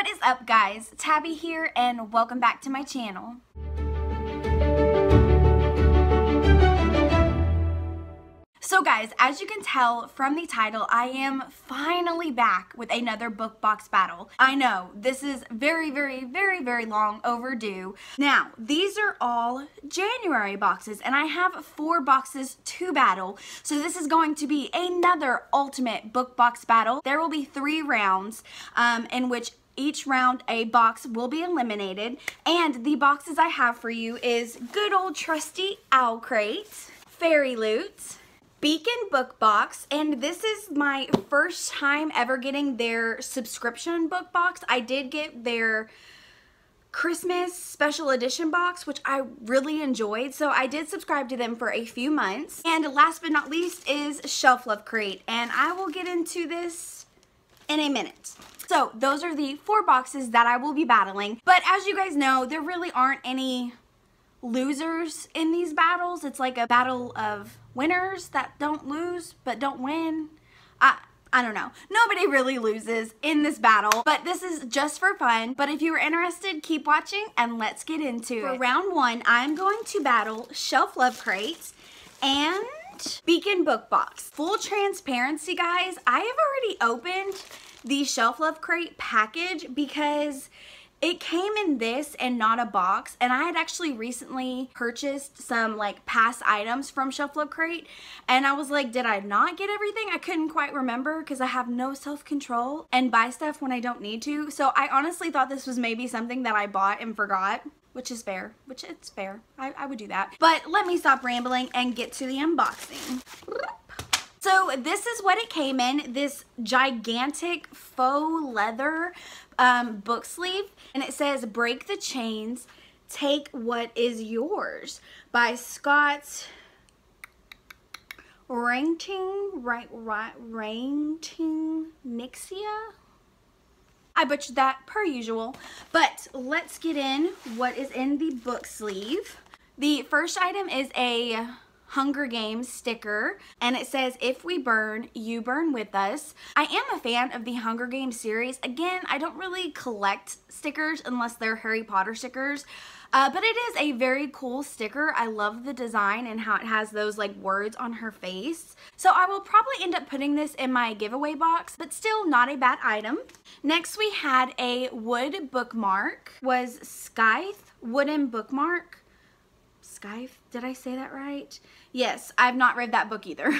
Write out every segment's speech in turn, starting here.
What is up, guys? Tabby here, and welcome back to my channel. So guys, as you can tell from the title, I am finally back with another book box battle. I know, this is very, very long overdue. Now, these are all January boxes, and I have 4 boxes to battle, so this is going to be another ultimate book box battle. There will be 3 rounds, in which each round a box will be eliminated, and the boxes I have for you is good old trusty Owl Crate, Fairy Loot, Beacon Book Box, and this is my first time ever getting their subscription book box. I did get their Christmas special edition box, which I really enjoyed, so I did subscribe to them for a few months. And last but not least is Shelf Love Crate, and I will get into this in a minute. So those are the 4 boxes that I will be battling, but as you guys know, there really aren't any losers in these battles. It's like a battle of winners that don't lose but don't win. I don't know. Nobody really loses in this battle, but this is just for fun. But if you are interested, keep watching and let's get into it. For round 1, I'm going to battle Shelf Love Crate and Beacon Book Box. Full transparency, guys, I have already opened the Shelf Love Crate package because it came in this and not a box, and I had actually recently purchased some like past items from Shelf Love Crate, and I was like, did I not get everything? I couldn't quite remember because I have no self-control and buy stuff when I don't need to. So I honestly thought this was maybe something that I bought and forgot, which is fair, which it's fair. I would do that. But let me stop rambling and get to the unboxing. So this is what it came in, this gigantic faux leather book sleeve, and it says "Break the Chains, Take What Is Yours" by Scott Reintgen, Nyxia. I butchered that per usual, but let's get in what is in the book sleeve. The first item is a Hunger Games sticker, and it says, "If we burn, you burn with us." I am a fan of the Hunger Games series. Again, I don't really collect stickers unless they're Harry Potter stickers, but it is a very cool sticker. I love the design and how it has those like words on her face. So I will probably end up putting this in my giveaway box, but still not a bad item. Next we had a wood bookmark, was Scythe, wooden bookmark. Scythe, did I say that right? Yes, I've not read that book either.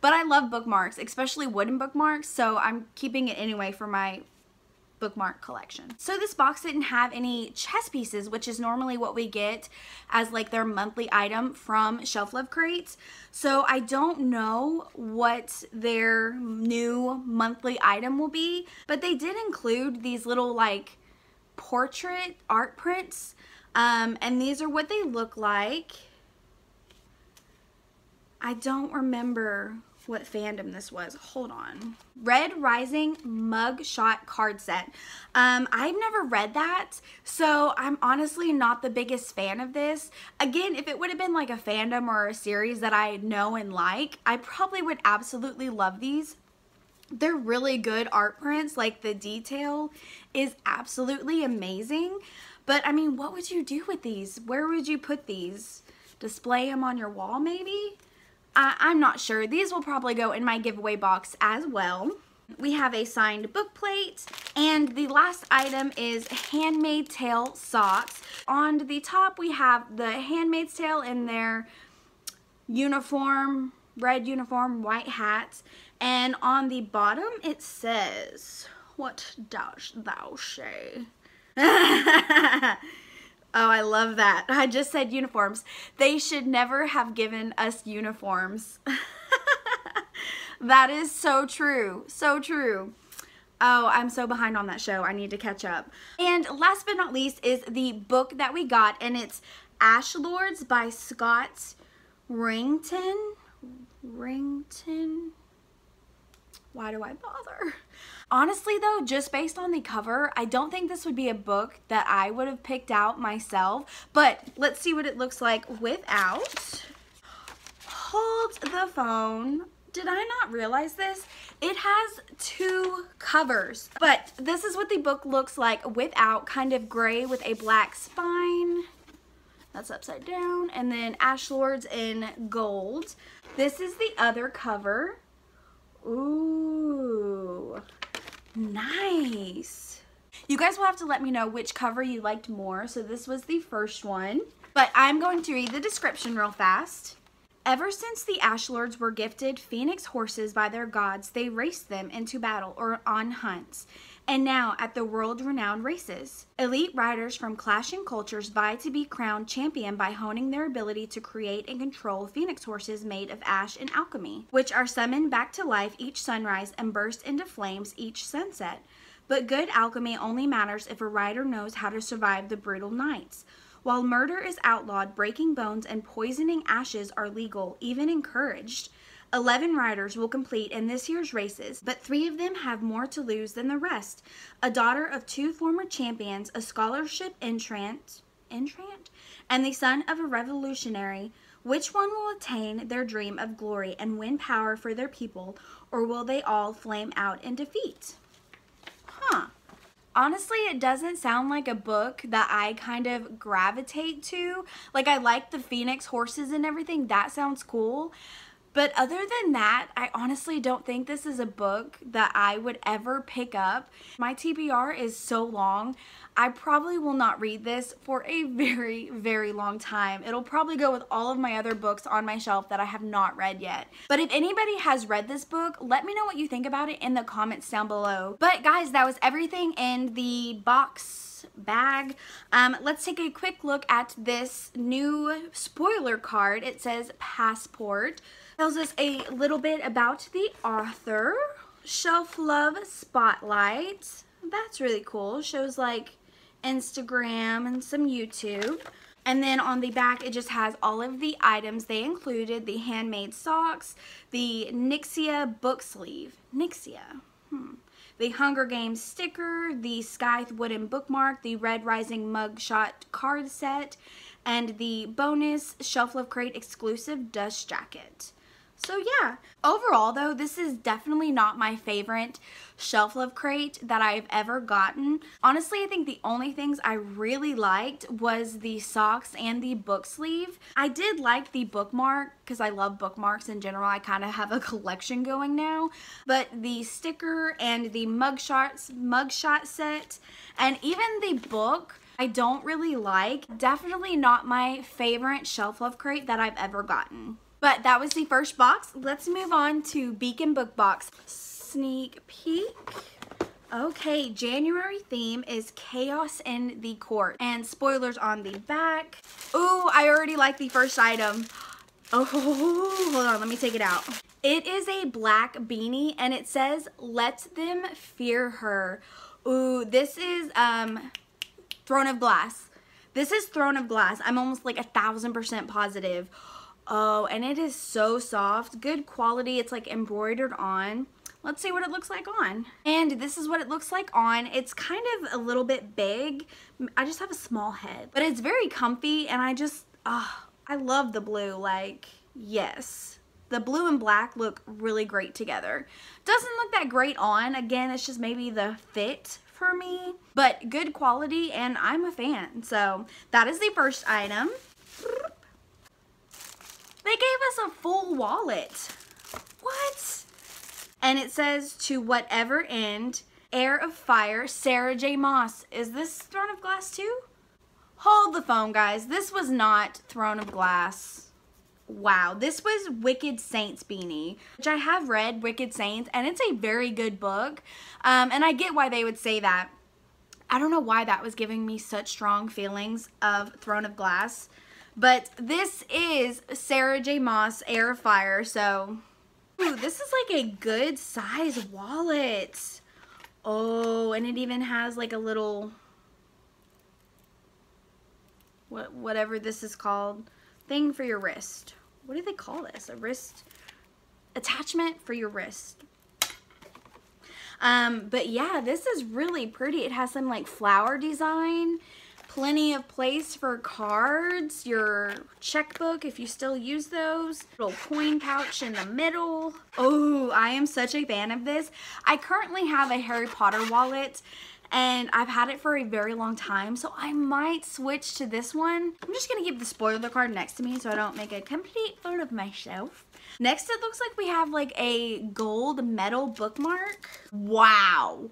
But I love bookmarks, especially wooden bookmarks, so I'm keeping it anyway for my bookmark collection. So this box didn't have any chess pieces, which is normally what we get as like their monthly item from Shelf Love Crate. So I don't know what their new monthly item will be, but they did include these little like portrait art prints. And these are what they look like. I don't remember what fandom this was. Hold on. Red Rising mug shot card set. I've never read that, so I'm honestly not the biggest fan of this. Again, if it would have been like a fandom or a series that I know and like, I probably would absolutely love these. They're really good art prints. Like the detail is absolutely amazing. But I mean, what would you do with these? Where would you put these? Display them on your wall maybe? I'm not sure. These will probably go in my giveaway box as well. We have a signed book plate, and the last item is Handmaid's Tale socks. On the top we have the Handmaid's Tale in their uniform, red uniform, white hats, and on the bottom it says, "What dost thou say?" Oh, I love that. I just said uniforms. They should never have given us uniforms. That is so true. So true. Oh, I'm so behind on that show. I need to catch up. And last but not least is the book that we got, and it's Ashlords by Scott Reintgen. Why do I bother? Honestly though, just based on the cover, I don't think this would be a book that I would have picked out myself, but let's see what it looks like without. Hold the phone. Did I not realize this? It has two covers, but this is what the book looks like without, kind of gray with a black spine. That's upside down. And then Ashlords in gold. This is the other cover. Ooh, nice. You guys will have to let me know which cover you liked more. So this was the first one, but I'm going to read the description real fast. Ever since the Ashlords were gifted phoenix horses by their gods, they raced them into battle or on hunts, and now at the world-renowned races. Elite riders from clashing cultures vie to be crowned champion by honing their ability to create and control phoenix horses made of ash and alchemy, which are summoned back to life each sunrise and burst into flames each sunset. But good alchemy only matters if a rider knows how to survive the brutal nights. While murder is outlawed, breaking bones and poisoning ashes are legal, even encouraged. 11 riders will compete in this year's races, but 3 of them have more to lose than the rest. A daughter of 2 former champions, a scholarship entrant, and the son of a revolutionary. Which one will attain their dream of glory and win power for their people, or will they all flame out in defeat? Huh. Honestly, it doesn't sound like a book that I kind of gravitate to. Like, I like the phoenix horses and everything. That sounds cool. But other than that, I honestly don't think this is a book that I would ever pick up. My TBR is so long. I probably will not read this for a very, very long time. It'll probably go with all of my other books on my shelf that I have not read yet. But if anybody has read this book, let me know what you think about it in the comments down below. But guys, that was everything in the box bag. Let's take a quick look at this new spoiler card. It says Passport. Tells us a little bit about the author. Shelf Love Spotlight. That's really cool. Shows like Instagram and some YouTube. And then on the back, it just has all of the items they included. The handmade socks, the Nyxia book sleeve. Nyxia. The Hunger Games sticker, the Scythe wooden bookmark, the Red Rising mugshot card set, and the bonus Shelf Love Crate exclusive dust jacket. So yeah, overall though, this is definitely not my favorite Shelf Love Crate that I've ever gotten. Honestly, I think the only things I really liked was the socks and the book sleeve. I did like the bookmark because I love bookmarks in general. I kind of have a collection going now. But the sticker and the mugshot set and even the book I don't really like. Definitely not my favorite Shelf Love Crate that I've ever gotten. But that was the first box. Let's move on to Beacon Book Box. Sneak peek. Okay, January theme is Chaos in the Court. And spoilers on the back. Ooh, I already like the first item. Oh, hold on, let me take it out. It is a black beanie and it says, "Let them fear her." Ooh, this is Throne of Glass. This is Throne of Glass. I'm almost like 1,000% positive. Oh, and it is so soft, good quality. It's like embroidered on. Let's see what it looks like on. And this is what it looks like on. It's kind of a little bit big. I just have a small head, but it's very comfy. And I just, oh, I love the blue. Like, yes, the blue and black look really great together. Doesn't look that great on. Again, it's just maybe the fit for me, but good quality and I'm a fan. So that is the first item. They gave us a full wallet. What? And it says, "To whatever end, Heir of Fire, Sarah J. Maas." Is this Throne of Glass too? Hold the phone, guys. This was not Throne of Glass. Wow, this was Wicked Saints beanie, which I have read Wicked Saints, and it's a very good book. And I get why they would say that. I don't know why that was giving me such strong feelings of Throne of Glass. But this is Sarah J. Maas, Heir of Fire, so... Ooh, this is like a good size wallet. Oh, and it even has like a little... Whatever this is called. Thing for your wrist. What do they call this? A wrist... attachment for your wrist. But yeah, this is really pretty. It has some like flower design. plenty of place for cards, your checkbook if you still use those, little coin pouch in the middle. Oh, I am such a fan of this. I currently have a Harry Potter wallet and I've had it for a very long time, so I might switch to this one. I'm just gonna keep the spoiler card next to me so I don't make a complete fool of myself. Next, it looks like we have like a gold metal bookmark. Wow.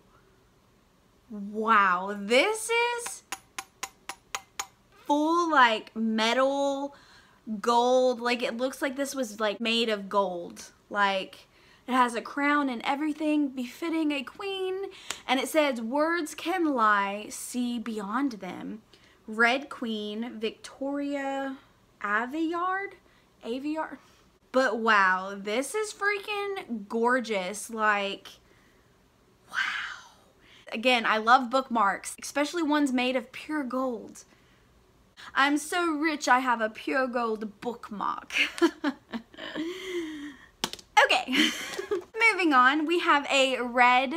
Wow, this is full like metal gold. Like it looks like this was like made of gold. Like it has a crown and everything befitting a queen. And it says, words can lie, see beyond them. Red Queen, Victoria Aveyard? Aveyard? But wow, this is freaking gorgeous. Like, wow. Again, I love bookmarks, especially ones made of pure gold. I'm so rich I have a pure gold bookmark. Okay, moving on, we have a red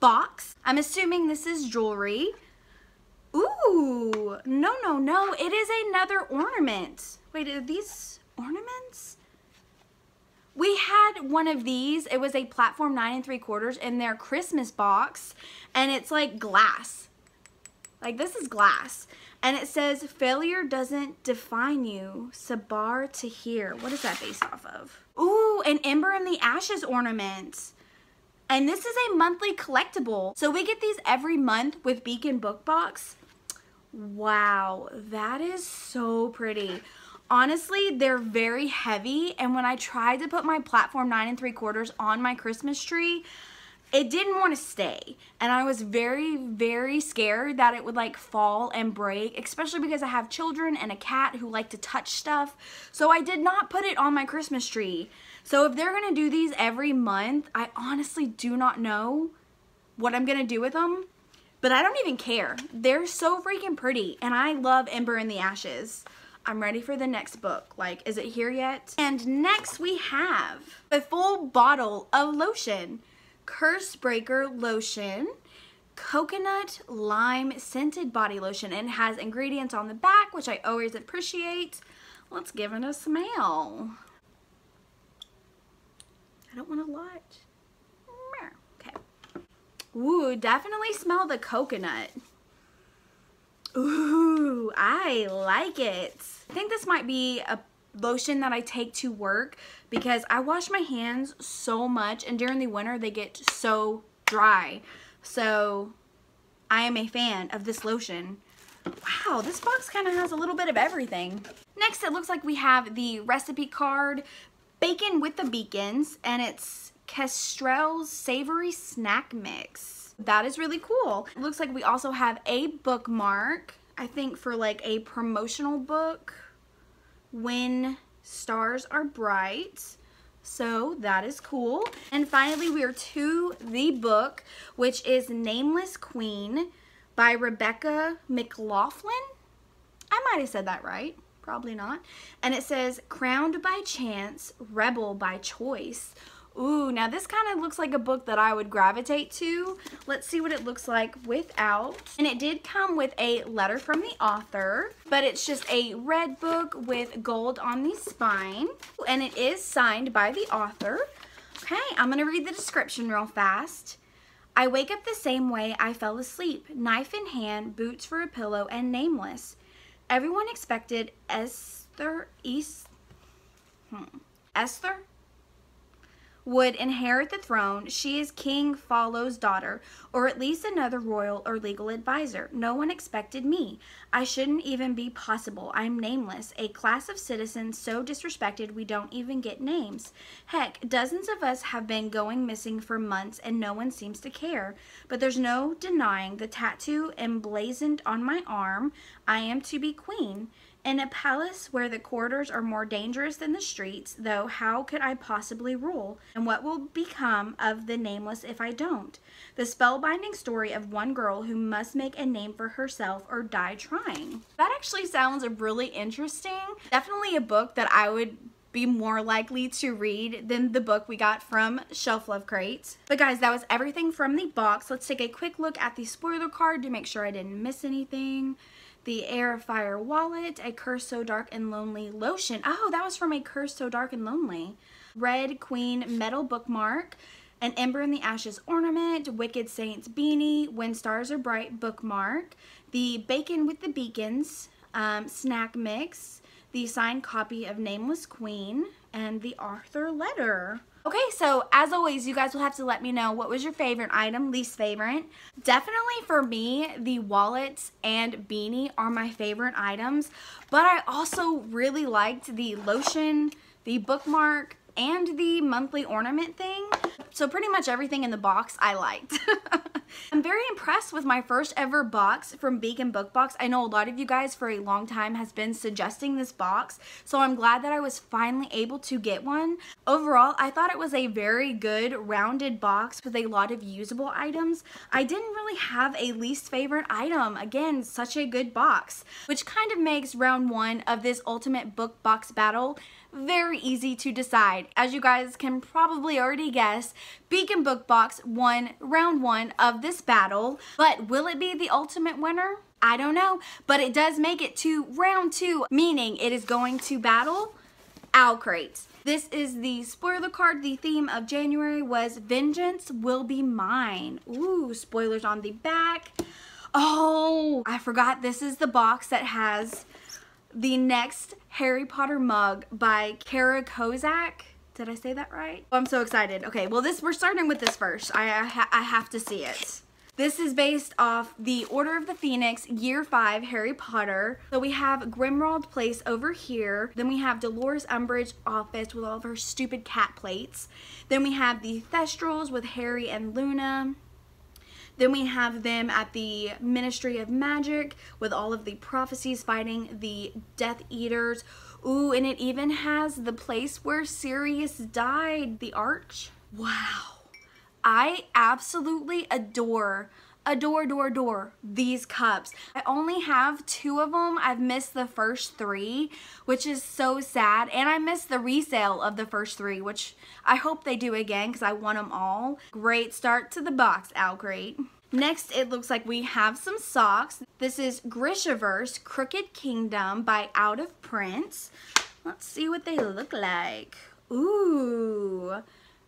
box. I'm assuming this is jewelry. Ooh, no, no, no, it is another ornament. Wait, are these ornaments? We had one of these. It was a platform 9 3/4 in their Christmas box, and it's like glass. Like this is glass. And it says, failure doesn't define you, Sabaa Tahir. What is that based off of? Ooh, an Ember in the Ashes ornament. And this is a monthly collectible. So we get these every month with Beacon Book Box. Wow, that is so pretty. Honestly, they're very heavy, and when I tried to put my platform 9 3/4 on my Christmas tree, it didn't want to stay, and I was very, very scared that it would like fall and break, especially because I have children and a cat who like to touch stuff, so I did not put it on my Christmas tree. So if they're gonna do these every month, I honestly do not know what I'm gonna do with them, but I don't even care. They're so freaking pretty, and I love Ember in the Ashes. I'm ready for the next book. Like, is it here yet? And next we have a full bottle of lotion. Cursebreaker lotion, coconut lime scented body lotion, and it has ingredients on the back, which I always appreciate. Let's give it a smell. I don't want to lie. Okay. Ooh, definitely smell the coconut. Ooh, I like it. I think this might be a lotion that I take to work because I wash my hands so much, and during the winter they get so dry. So I am a fan of this lotion. Wow, this box kind of has a little bit of everything. Next, it looks like we have the recipe card, Bacon with the Beacons, and it's Kestrel's Savory Snack Mix. That is really cool. It looks like we also have a bookmark, I think for like a promotional book, When Stars Are Bright. So that is cool. And finally, we are to the book, which is Nameless Queen by Rebecca McLaughlin. I might have said that right. Probably not. And it says, crowned by chance, rebel by choice. Ooh, now this kind of looks like a book that I would gravitate to. Let's see what it looks like without. And it did come with a letter from the author, but it's just a red book with gold on the spine. And it is signed by the author. Okay, I'm going to read the description real fast. I wake up the same way I fell asleep, knife in hand, boots for a pillow, and nameless. Everyone expected Esther would inherit the throne. She is King Follow's daughter, or at least another royal or legal advisor. No one expected me. I shouldn't even be possible. I'm nameless, a class of citizens so disrespected we don't even get names. Heck, dozens of us have been going missing for months and no one seems to care. But there's no denying the tattoo emblazoned on my arm. I am to be queen. In a palace where the corridors are more dangerous than the streets, though, how could I possibly rule? And what will become of the nameless if I don't? The spellbinding story of one girl who must make a name for herself or die trying. That actually sounds really interesting. Definitely a book that I would be more likely to read than the book we got from Shelf Love Crate. But guys, that was everything from the box. Let's take a quick look at the spoiler card to make sure I didn't miss anything. The Heir of Fire wallet, a Curse So Dark and Lonely lotion. Oh, that was from A Curse So Dark and Lonely. Red Queen metal bookmark, An Ember in the Ashes ornament, Wicked Saints beanie, When Stars Are Bright bookmark, the Bacon with the Beacons snack mix, the signed copy of Nameless Queen, and the author letter. Okay, so as always, you guys will have to let me know what was your favorite item, least favorite. Definitely for me, the wallets and beanie are my favorite items, but I also really liked the lotion, the bookmark, and the monthly ornament thing. So pretty much everything in the box I liked. I'm very impressed with my first ever box from Beacon Book Box. I know a lot of you guys for a long time has been suggesting this box, so I'm glad that I was finally able to get one. Overall, I thought it was a very good rounded box with a lot of usable items. I didn't really have a least favorite item. Again, such a good box, which kind of makes round one of this ultimate book box battle very easy to decide. As you guys can probably already guess, Beacon Book Box won round one of this battle, but will it be the ultimate winner? I don't know, but it does make it to round two, meaning it is going to battle Owl Crate. This is the spoiler card. The theme of January was Vengeance Will Be Mine. Ooh, spoilers on the back. Oh, I forgot this is the box that has the next Harry Potter mug by Kara Kozak. Did I say that right? Oh, I'm so excited. Okay, well this, we're starting with this first. I have to see it. This is based off the Order of the Phoenix, Year 5, Harry Potter. So we have Grimmauld Place over here. Then we have Dolores Umbridge's office with all of her stupid cat plates. Then we have the Thestrals with Harry and Luna. Then we have them at the Ministry of Magic with all of the prophecies fighting the Death Eaters. Ooh, and it even has the place where Sirius died, the Arch. Wow. I absolutely adore these cups. I only have two of them. I've missed the first three, which is so sad, and I missed the resale of the first three, which I hope they do again because I want them all. Great start to the box, Owl Crate. Next, it looks like we have some socks. This is Grishaverse Crooked Kingdom by Out of Print. Let's see what they look like. Ooh,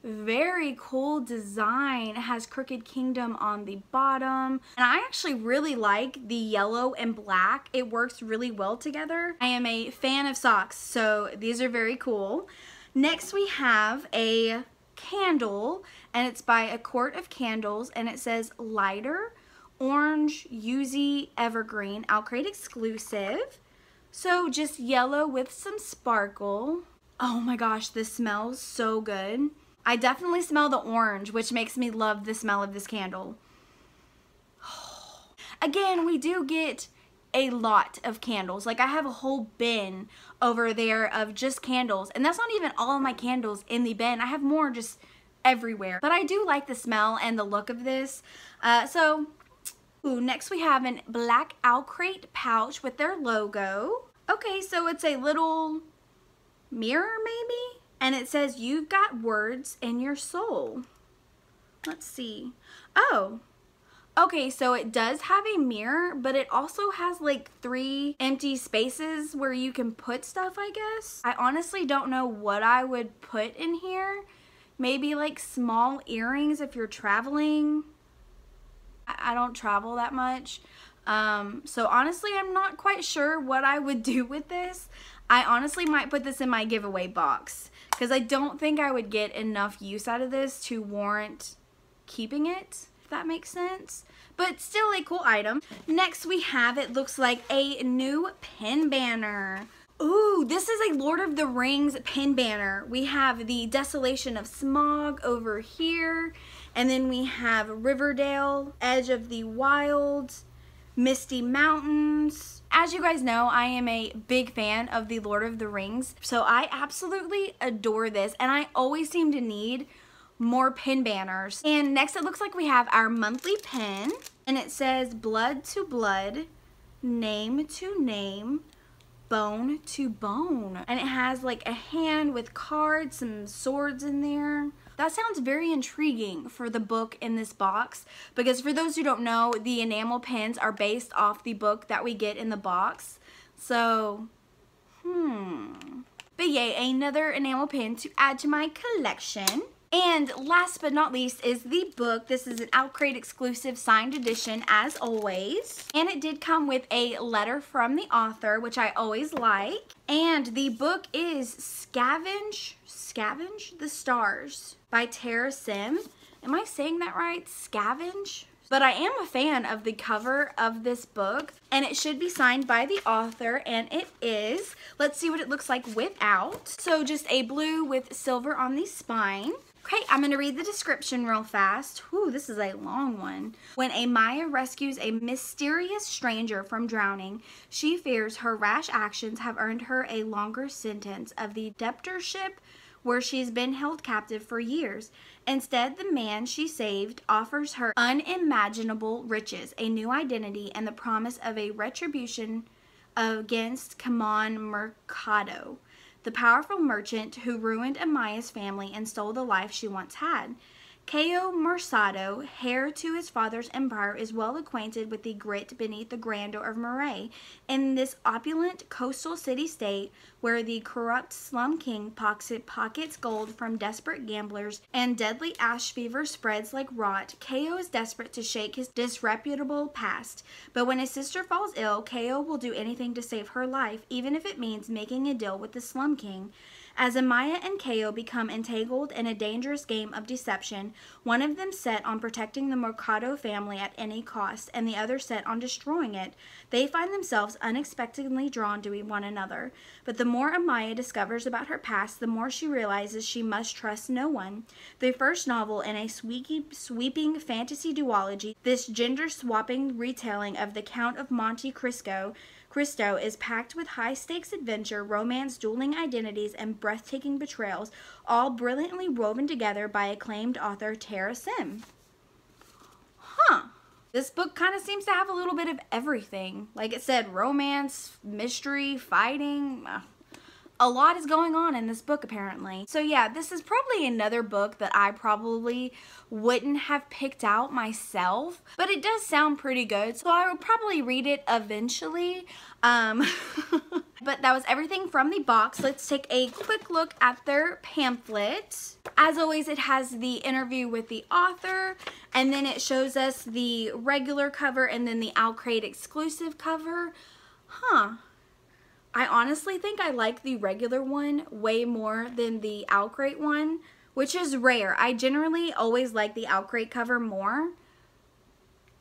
very cool design. It has Crooked Kingdom on the bottom, and I actually really like the yellow and black. It works really well together. I am a fan of socks, so these are very cool. Next we have a candle, and it's by A Quart of Candles, and it says lighter orange Yuzi evergreen, Owl Crate exclusive. So just yellow with some sparkle. Oh my gosh, this smells so good. I definitely smell the orange, which makes me love the smell of this candle. Again, we do get a lot of candles. Like, I have a whole bin over there of just candles, and that's not even all of my candles in the bin. I have more just everywhere, but I do like the smell and the look of this. Ooh, next we have a black Owl Crate pouch with their logo. Okay, so it's a little mirror maybe? And it says, you've got words in your soul. Let's see. Oh, okay, so it does have a mirror, but it also has like three empty spaces where you can put stuff, I guess. I honestly don't know what I would put in here. Maybe like small earrings if you're traveling. I don't travel that much. So honestly, I'm not quite sure what I would do with this. I honestly might put this in my giveaway box, because I don't think I would get enough use out of this to warrant keeping it, if that makes sense. But still a cool item. Next we have, it looks like a new pin banner. Ooh, this is a Lord of the Rings pin banner. We have the Desolation of Smaug over here, and then we have Riverdale, Edge of the Wild, Misty Mountains. As you guys know, I am a big fan of the Lord of the Rings, so I absolutely adore this, and I always seem to need more pin banners. And next it looks like we have our monthly pin, and it says blood to blood, name to name, bone to bone. And it has like a hand with cards, some swords in there. That sounds very intriguing for the book in this box, because for those who don't know, the enamel pins are based off the book that we get in the box. So, But yay, another enamel pin to add to my collection. And last but not least is the book. This is an Owl Crate exclusive signed edition as always. And it did come with a letter from the author, which I always like. And the book is Scavenge the Stars by Tara Sim. Am I saying that right? Scavenge? But I am a fan of the cover of this book, and it should be signed by the author, and it is. Let's see what it looks like without. So just a blue with silver on the spine. Okay, I'm gonna read the description real fast. Ooh, this is a long one. When Amaya rescues a mysterious stranger from drowning, she fears her rash actions have earned her a longer sentence of the debtorship where she's been held captive for years. Instead, the man she saved offers her unimaginable riches, a new identity, and the promise of a retribution against Kamon Mercado, the powerful merchant who ruined Amaya's family and stole the life she once had. Kao Mercado, heir to his father's empire, is well acquainted with the grit beneath the grandeur of Moray. In this opulent coastal city-state, where the corrupt slum king pockets gold from desperate gamblers and deadly ash fever spreads like rot, Kao is desperate to shake his disreputable past. But when his sister falls ill, Kao will do anything to save her life, even if it means making a deal with the slum king. As Amaya and Kao become entangled in a dangerous game of deception, one of them set on protecting the Mercado family at any cost, and the other set on destroying it, they find themselves unexpectedly drawn to one another. But the more Amaya discovers about her past, the more she realizes she must trust no one. The first novel in a sweeping fantasy duology, this gender-swapping retelling of the Count of Monte Cristo is packed with high-stakes adventure, romance, dueling identities, and breathtaking betrayals, all brilliantly woven together by acclaimed author Tara Sim. This book kind of seems to have a little bit of everything. Like it said, romance, mystery, fighting. A lot is going on in this book apparently. So yeah, this is probably another book that I probably wouldn't have picked out myself, but it does sound pretty good, so I will probably read it eventually. But that was everything from the box. Let's take a quick look at their pamphlet. As always, it has the interview with the author, and then it shows us the regular cover and then the Owl Crate exclusive cover. I honestly think I like the regular one way more than the Owl Crate one, which is rare. I generally always like the Owl Crate cover more.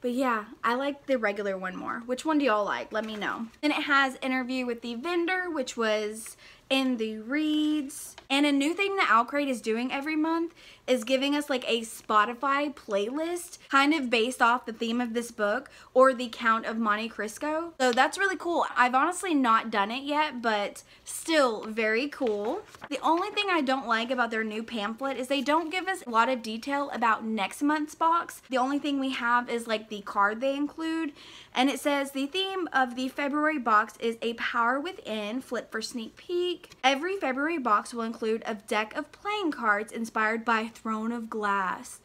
But yeah, I like the regular one more. Which one do y'all like? Let me know. Then it has interview with the vendor, which was in the reads. And a new thing that Owl Crate is doing every month is giving us like a Spotify playlist kind of based off the theme of this book or the Count of Monte Cristo. So that's really cool. I've honestly not done it yet, but still very cool. The only thing I don't like about their new pamphlet is they don't give us a lot of detail about next month's box. The only thing we have is like the card they include, and it says the theme of the February box is A Power Within, flip for sneak peek. Every February box will include a deck of playing cards inspired by Throne of Glass.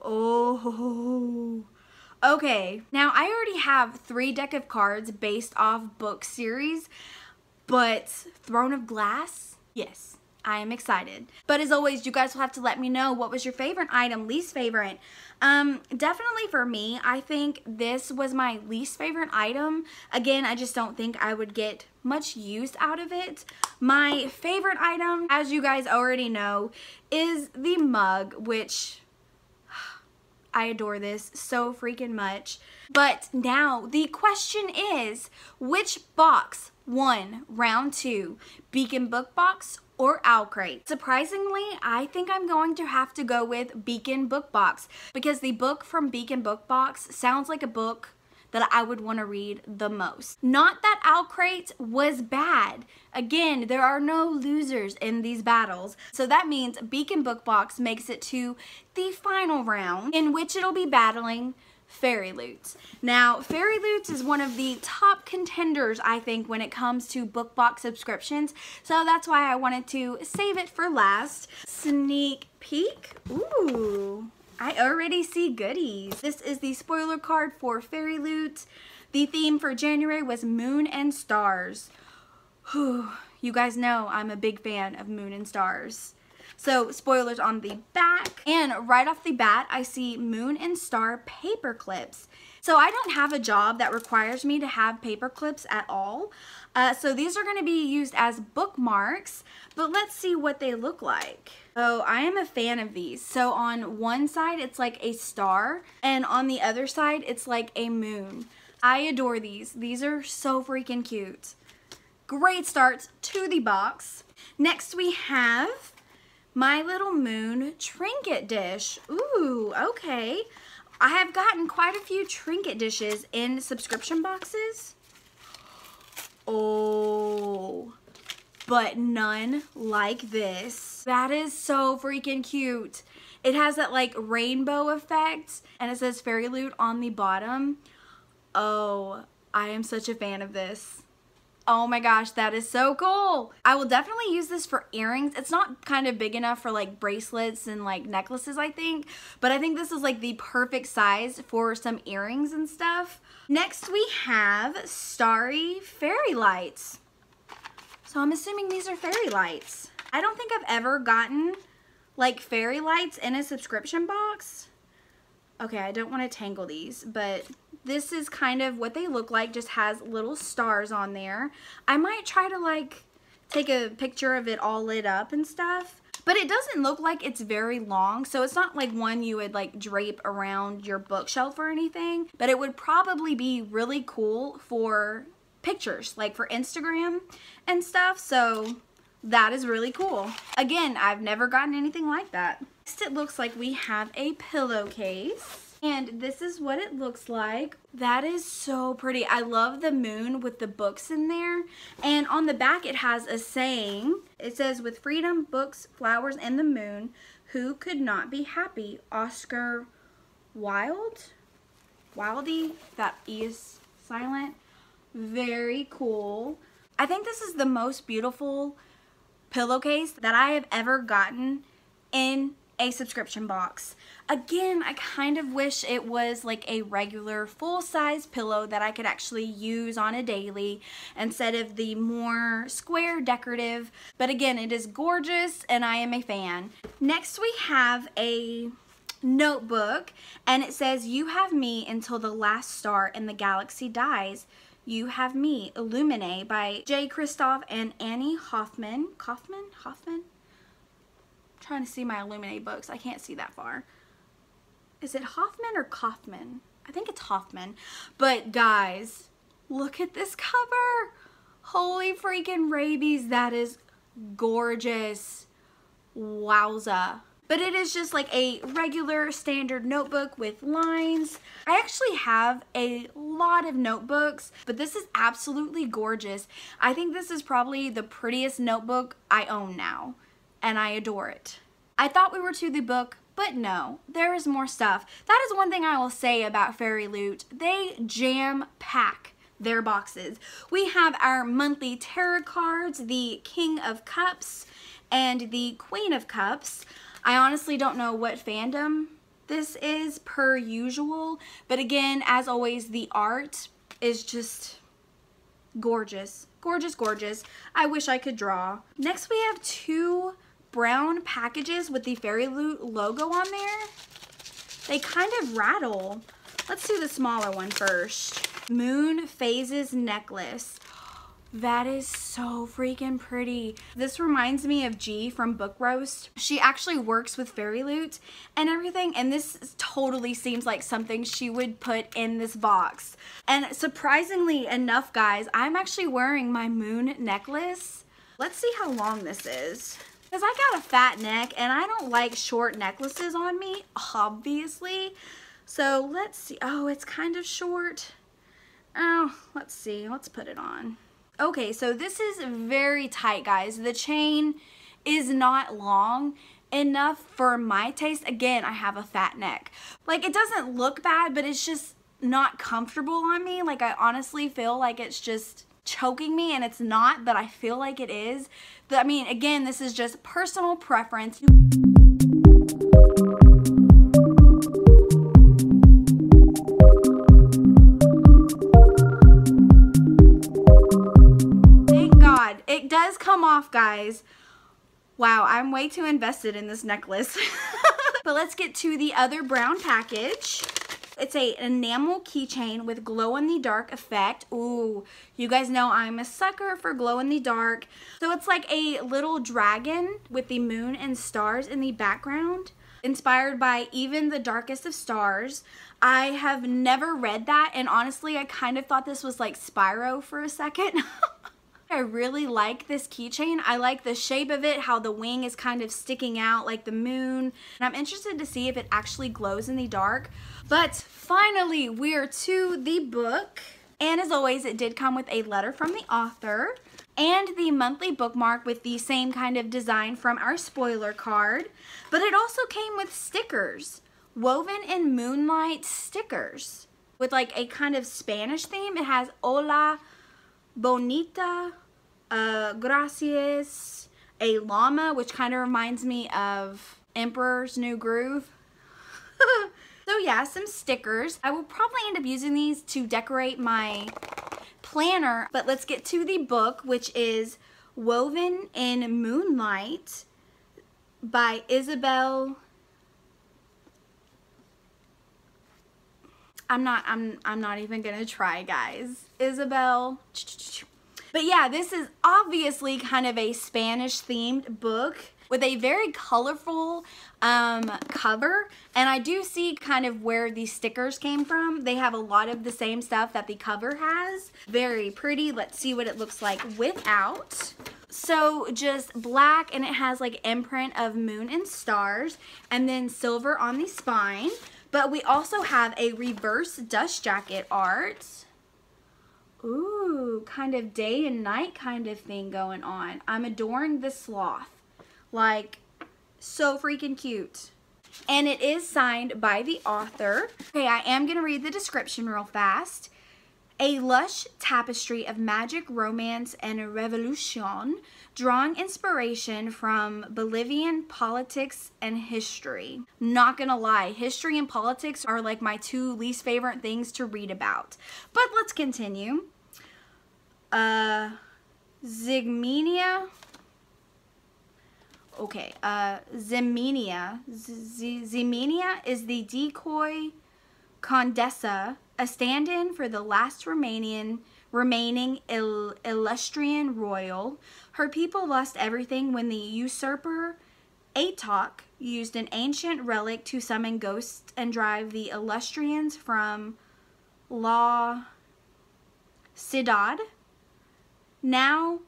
Oh, okay. Now I already have 3 deck of cards based off book series, but Throne of Glass? Yes, I am excited. But as always, you guys will have to let me know what was your favorite item, least favorite. Definitely for me, I think this was my least favorite item. Again, I just don't think I would get much use out of it. My favorite item, as you guys already know, is the mug, which I adore this so freaking much. But now the question is, which box won round 2, Beacon Book Box or Owl Crate? Surprisingly, I think I'm going to have to go with Beacon Book Box, because the book from Beacon Book Box sounds like a book that I would want to read the most. Not that Owl Crate was bad. Again, there are no losers in these battles. So that means Beacon Book Box makes it to the final round, in which it'll be battling Fairy Loot. Now, Fairy Loot is one of the top contenders, I think, when it comes to book box subscriptions, so that's why I wanted to save it for last. Sneak peek. Ooh, I already see goodies. This is the spoiler card for Fairy Loot. The theme for January was Moon and Stars. Whew, you guys know I'm a big fan of Moon and Stars. So, spoilers on the back. And right off the bat, I see Moon and Star paper clips. So I don't have a job that requires me to have paper clips at all. So these are going to be used as bookmarks, but let's see what they look like. Oh, I am a fan of these. So on one side, it's like a star, and on the other side, it's like a moon. I adore these. These are so freaking cute. Great starts to the box. Next we have My Little Moon Trinket Dish. Ooh, okay. I have gotten quite a few trinket dishes in subscription boxes. Oh, but none like this. That is so freaking cute. It has that like rainbow effect, and it says Fairy Loot on the bottom. Oh, I am such a fan of this. Oh my gosh, that is so cool. I will definitely use this for earrings. It's not kind of big enough for like bracelets and like necklaces, I think, but I think this is like the perfect size for some earrings and stuff. Next we have Starry Fairy Lights. So I'm assuming these are fairy lights. I don't think I've ever gotten like fairy lights in a subscription box. Okay, I don't want to tangle these, but this is kind of what they look like, just has little stars on there. I might try to like take a picture of it all lit up and stuff, but it doesn't look like it's very long, so it's not like one you would like drape around your bookshelf or anything, but it would probably be really cool for pictures, like for Instagram and stuff, so that is really cool. Again, I've never gotten anything like that. Next, it looks like we have a pillowcase. And this is what it looks like. That is so pretty. I love the moon with the books in there. And on the back it has a saying. It says, with freedom, books, flowers, and the moon, who could not be happy? Oscar Wilde? Wilde? That E is silent. Very cool. I think this is the most beautiful pillowcase that I have ever gotten in a subscription box. Again, I kind of wish it was like a regular full-size pillow that I could actually use on a daily instead of the more square decorative, but again, it is gorgeous and I am a fan. Next we have a notebook, and it says, you have me until the last star in the galaxy dies. You Have Me, Illuminae by J. Kristoff and Annie Kaufman. Trying to see my Illuminae books. I can't see that far. Is it Hoffman or Kaufman? I think it's Hoffman. But guys, look at this cover. Holy freaking rabies. That is gorgeous. Wowza. But it is just like a regular standard notebook with lines. I actually have a lot of notebooks, but this is absolutely gorgeous. I think this is probably the prettiest notebook I own now, and I adore it. I thought we were to the book, but no, there is more stuff. That is one thing I will say about Fairy Loot. They jam pack their boxes. We have our monthly tarot cards, the King of Cups and the Queen of Cups. I honestly don't know what fandom this is per usual, but again, as always, the art is just gorgeous, gorgeous, gorgeous. I wish I could draw. Next we have two brown packages with the Fairy Loot logo on there. They kind of rattle. Let's do the smaller one first. Moon Phases Necklace. That is so freaking pretty. This reminds me of G from Book Roast. She actually works with Fairy Loot and everything, and this totally seems like something she would put in this box. And surprisingly enough, guys, I'm actually wearing my moon necklace. Let's see how long this is, because I got a fat neck and I don't like short necklaces on me, obviously. So let's see. Oh, it's kind of short. Oh, let's see. Let's put it on. Okay, so this is very tight, guys. The chain is not long enough for my taste. Again, I have a fat neck. Like, it doesn't look bad, but it's just not comfortable on me. Like, I honestly feel like it's just choking me, and it's not, but I feel like it is. But, I mean, again, this is just personal preference. Thank God. It does come off, guys. Wow, I'm way too invested in this necklace. But let's get to the other brown package. It's an enamel keychain with glow-in-the-dark effect. Ooh, you guys know I'm a sucker for glow-in-the-dark. So it's like a little dragon with the moon and stars in the background, inspired by Even the Darkest of Stars. I have never read that, and honestly, I kind of thought this was like Spyro for a second. I really like this keychain. I like the shape of it, how the wing is kind of sticking out like the moon. And I'm interested to see if it actually glows in the dark. But finally, we're to the book. And as always, it did come with a letter from the author and the monthly bookmark with the same kind of design from our spoiler card. But it also came with stickers, Woven in Moonlight stickers with like a kind of Spanish theme. It has Hola, Bonita, Gracias, a llama, which kind of reminds me of Emperor's New Groove. So yeah, some stickers. I will probably end up using these to decorate my planner, but let's get to the book, which is Woven in Moonlight by Isabel. I'm not even gonna try, guys. Isabel. But yeah, this is obviously kind of a Spanish themed book with a very colorful cover, and I do see kind of where these stickers came from. They have a lot of the same stuff that the cover has. Very pretty. Let's see what it looks like without. So just black, and it has like imprint of moon and stars, and then silver on the spine. But we also have a reverse dust jacket art. Ooh, kind of day and night kind of thing going on. I'm adoring the sloth. Like, so freaking cute. And it is signed by the author. Okay, I am going to read the description real fast. A lush tapestry of magic, romance, and revolution, drawing inspiration from Bolivian politics and history. Not gonna lie, history and politics are like my two least favorite things to read about. But let's continue. Zigmenia. Okay, Zimenia. Zimenia is the decoy Condessa, a stand-in for the last remaining Illustrian royal. Her people lost everything when the usurper Atok used an ancient relic to summon ghosts and drive the Illustrians from La Ciudad. Now,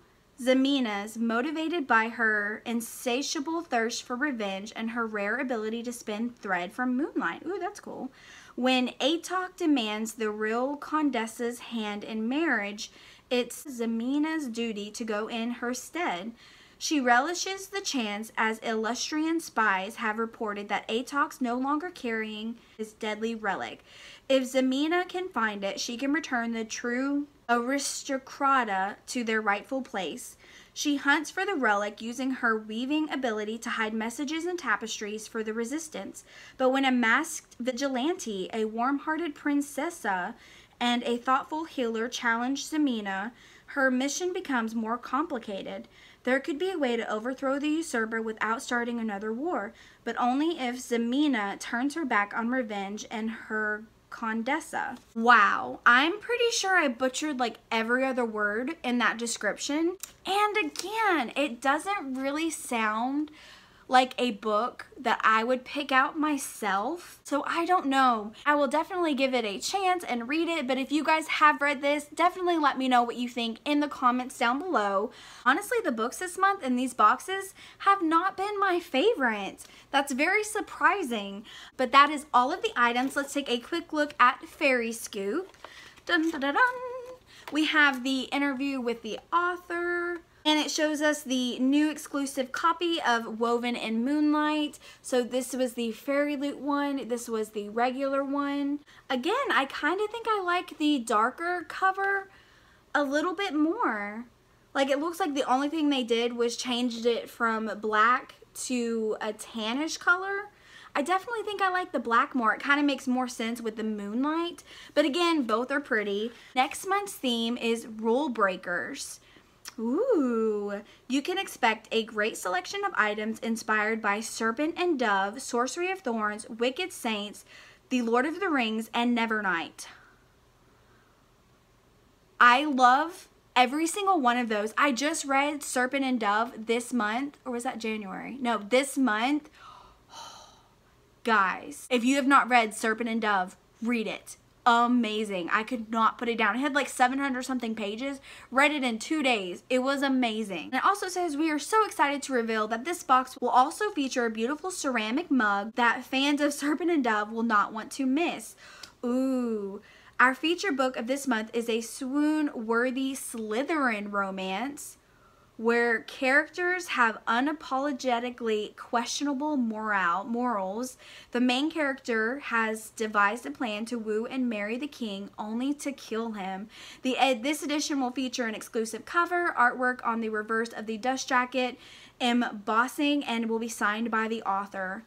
Zimena's, motivated by her insatiable thirst for revenge and her rare ability to spin thread from moonlight. Ooh, that's cool. When Atok demands the real Condessa's hand in marriage, it's Zimena's duty to go in her stead. She relishes the chance, as Illustrian spies have reported that Atok's no longer carrying his deadly relic. If Zimena can find it, she can return the true aristocrata to their rightful place. She hunts for the relic, using her weaving ability to hide messages and tapestries for the resistance. But when a masked vigilante, a warm-hearted princessa, and a thoughtful healer challenge Zimena, her mission becomes more complicated. There could be a way to overthrow the usurper without starting another war, but only if Zimena turns her back on revenge and her Condessa. Wow, I'm pretty sure I butchered like every other word in that description. And again, it doesn't really sound like a book that I would pick out myself, so I don't know. I will definitely give it a chance and read it, but if you guys have read this, definitely let me know what you think in the comments down below. Honestly, the books this month in these boxes have not been my favorite. That's very surprising. But that is all of the items. Let's take a quick look at Fairy Scoop. Dun, dun, dun, dun. We have the interview with the author, And it shows us the new exclusive copy of Woven in Moonlight. So this was the Fairy Loot one. This was the regular one. Again, I kind of think I like the darker cover a little bit more. Like, it looks like the only thing they did was changed it from black to a tannish color. I definitely think I like the black more. It kind of makes more sense with the moonlight. But again, both are pretty. Next month's theme is Rule Breakers. Ooh, you can expect a great selection of items inspired by Serpent and Dove, Sorcery of Thorns, Wicked Saints, The Lord of the Rings, and Nevernight. I love every single one of those. I just read Serpent and Dove this month, or was that January? No, this month. Guys, if you have not read Serpent and Dove, read it. Amazing. I could not put it down. It had like 700 something pages. Read it in 2 days. It was amazing. And it also says, we are so excited to reveal that this box will also feature a beautiful ceramic mug that fans of Serpent and Dove will not want to miss. Ooh. Our feature book of this month is a swoon-worthy Slytherin romance where characters have unapologetically questionable morals. The main character has devised a plan to woo and marry the king only to kill him. This edition will feature an exclusive cover, artwork on the reverse of the dust jacket, embossing, and will be signed by the author.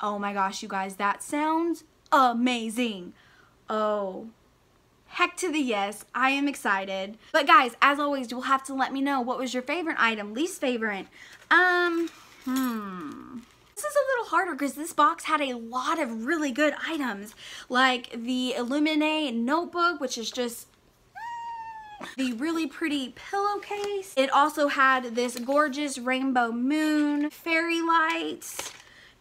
Oh my gosh, you guys, that sounds amazing. Oh. Heck to the yes, I am excited. But guys, as always, you'll have to let me know what was your favorite item, least favorite. This is a little harder because this box had a lot of really good items, like the Illuminae notebook, which is just the really pretty pillowcase. It also had this gorgeous rainbow moon, fairy lights,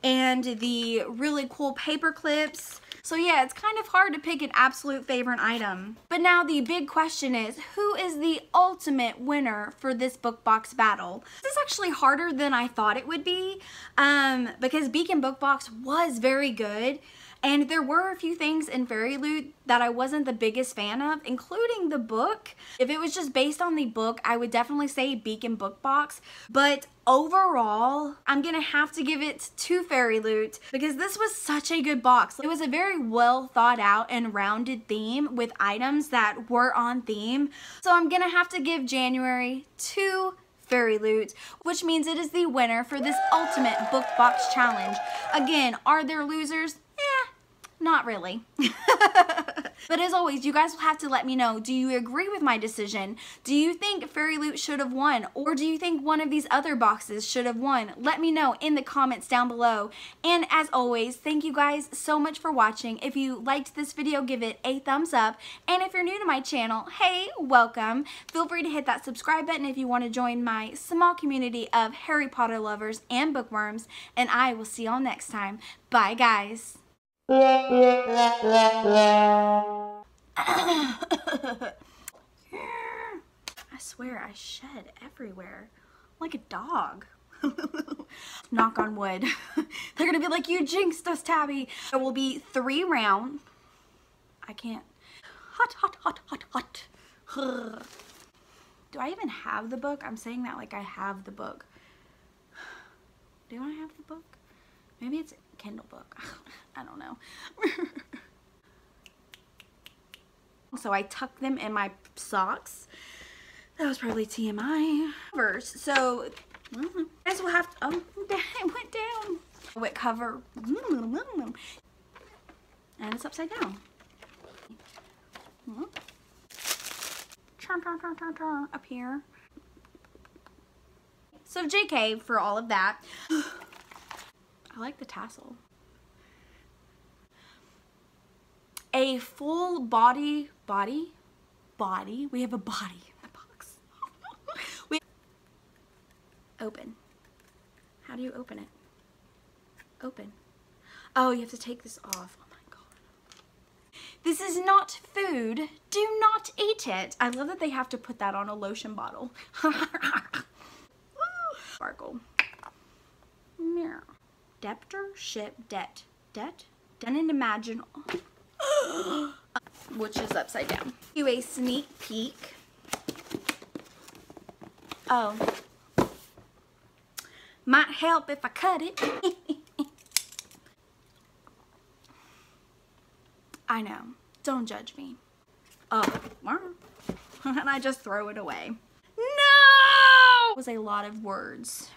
and the really cool paper clips. So yeah, it's kind of hard to pick an absolute favorite item. But now the big question is, who is the ultimate winner for this book box battle? This is actually harder than I thought it would be, because Beacon Book Box was very good, and there were a few things in Fairy Loot that I wasn't the biggest fan of, including the book. If it was just based on the book, I would definitely say Beacon Book Box, but overall, I'm gonna have to give it to Fairy Loot because this was such a good box. It was a very well thought out and rounded theme with items that were on theme. So I'm gonna have to give January to Fairy Loot, which means it is the winner for this ultimate book box challenge. Again, are there losers? Not really. But as always, you guys will have to let me know, do you agree with my decision? Do you think Fairy Loot should have won? Or do you think one of these other boxes should have won? Let me know in the comments down below. And as always, thank you guys so much for watching. If you liked this video, give it a thumbs up. And if you're new to my channel, hey, welcome. Feel free to hit that subscribe button if you want to join my small community of Harry Potter lovers and bookworms. And I will see y'all next time. Bye, guys. I swear I shed everywhere like a dog. Knock on wood. They're gonna be like, you jinxed us, Tabby. There will be 3 rounds. I can't. Hot. Do I even have the book? I'm saying that like I have the book. Do I have the book? Maybe it's Kindle book. I don't know. So I tucked them in my socks. That was probably TMI. Verse. So I guess we'll have to. Oh, it went down. What cover? And it's upside down. Turn up here. So JK for all of that. I like the tassel. A full body. We have a body in the box. We open. How do you open it? Open. Oh, you have to take this off. Oh my God. This is not food. Do not eat it. I love that they have to put that on a lotion bottle. Sparkle. Mirror. Debtorship, debt, unimaginable, which is upside down. Do a sneak peek. Oh. Might help if I cut it. I know. Don't judge me. Oh. And I just throw it away. No! It was a lot of words.